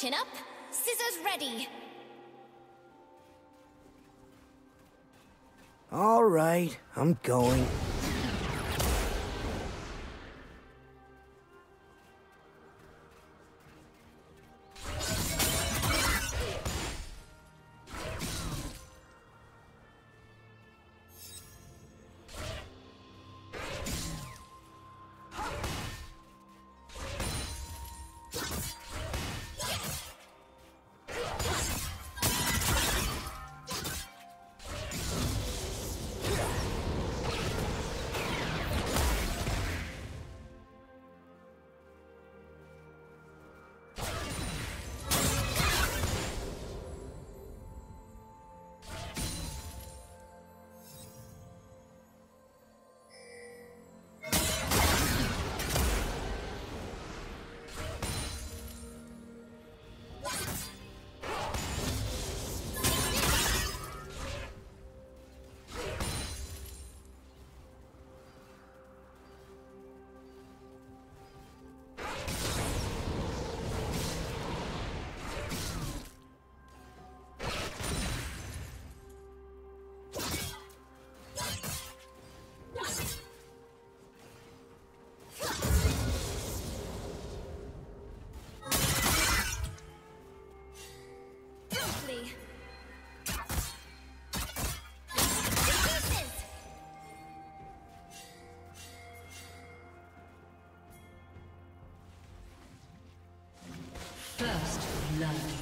Chin up, scissors ready. All right, I'm going. First love.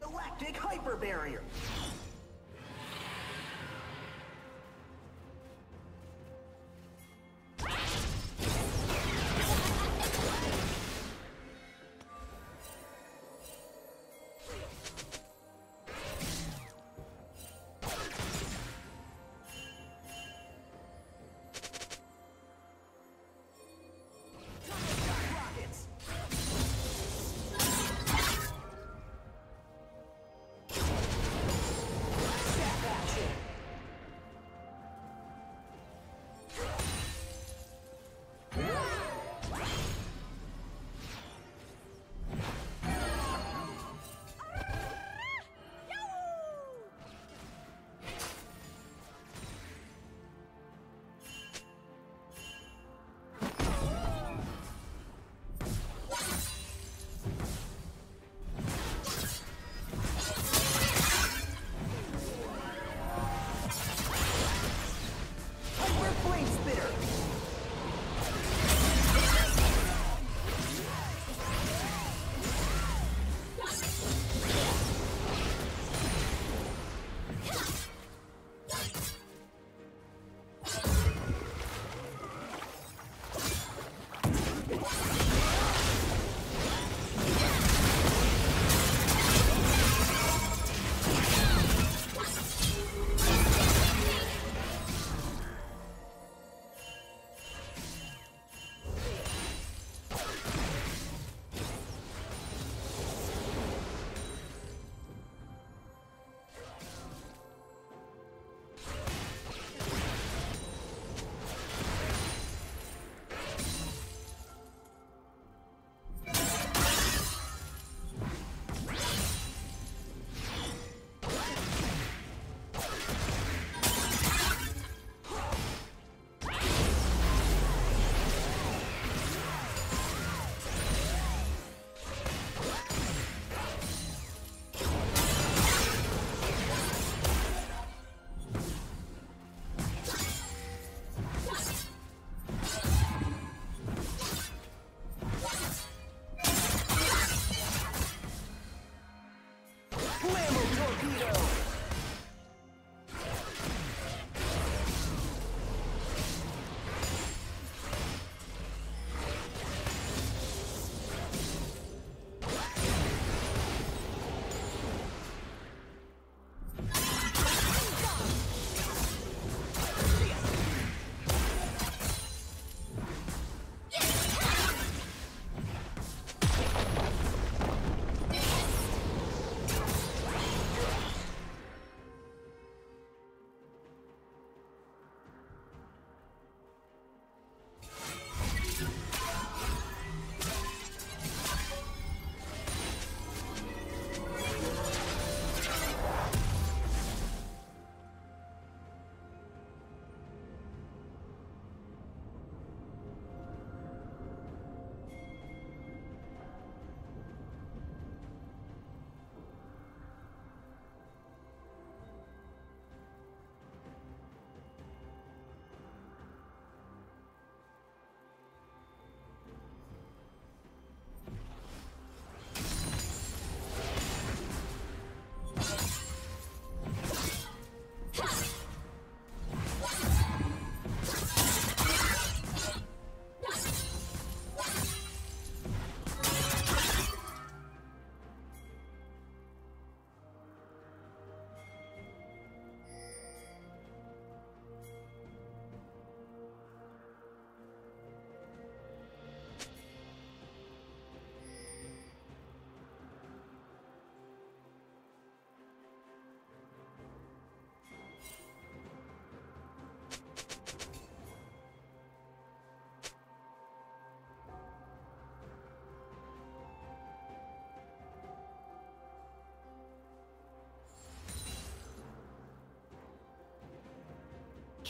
Galactic hyper barrier.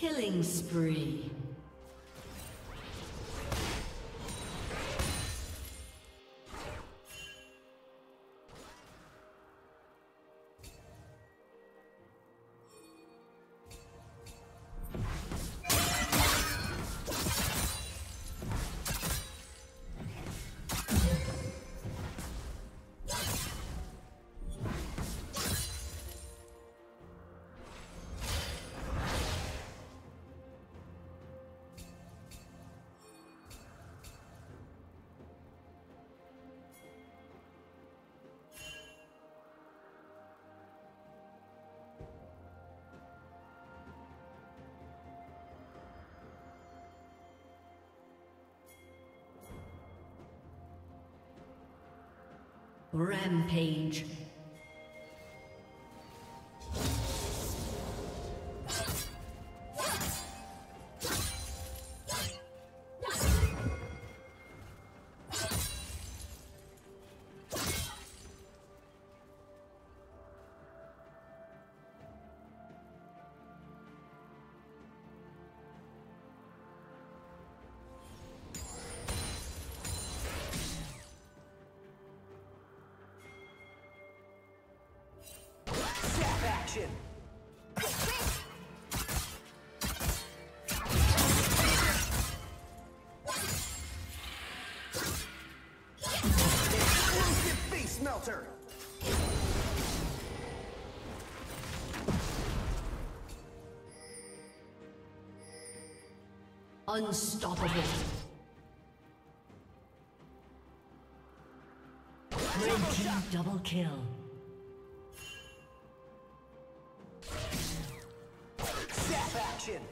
Killing spree. Rampage. Action. Explosive face melter. Unstoppable. Red team double kill. Action.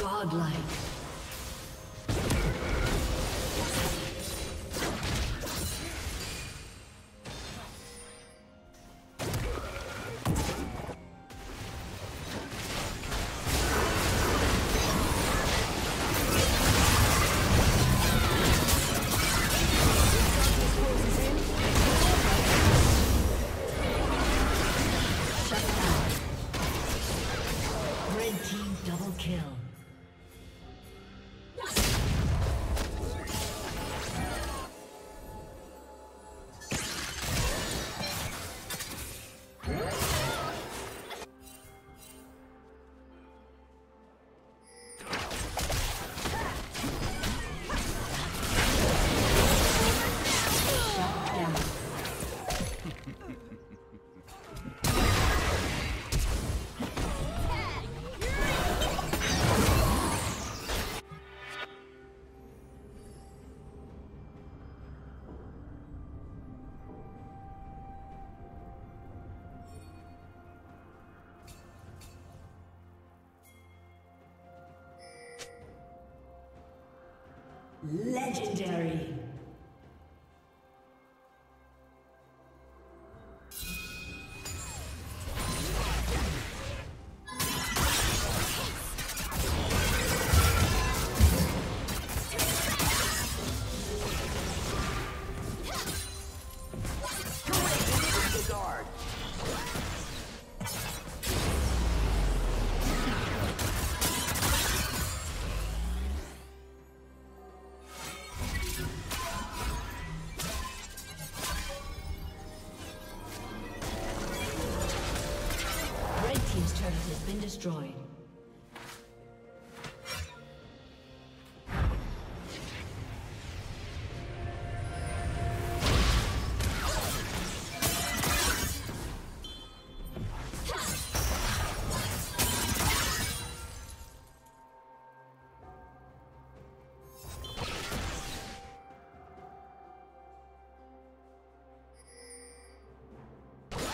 Godlike. Legendary. Destroyed.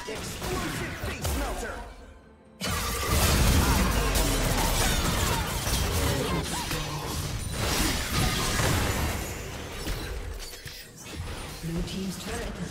Explosive face melter.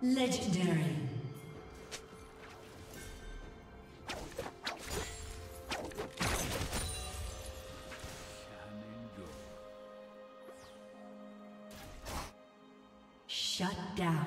Legendary. Shut down.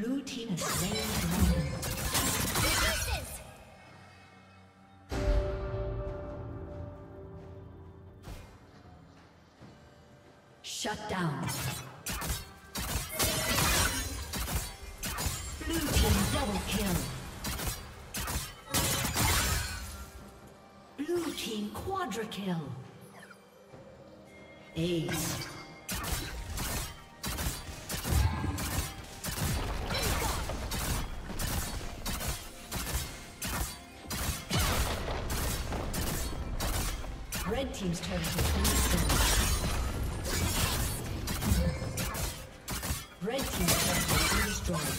Blue team is playing dragon. Shut down. Blue team double kill. Blue team quadra kill. Ace. Red team's turret has been destroyed. Red team's turret has been destroyed.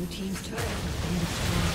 Blue team's turret has been destroyed.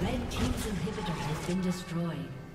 Red team's inhibitor has been destroyed.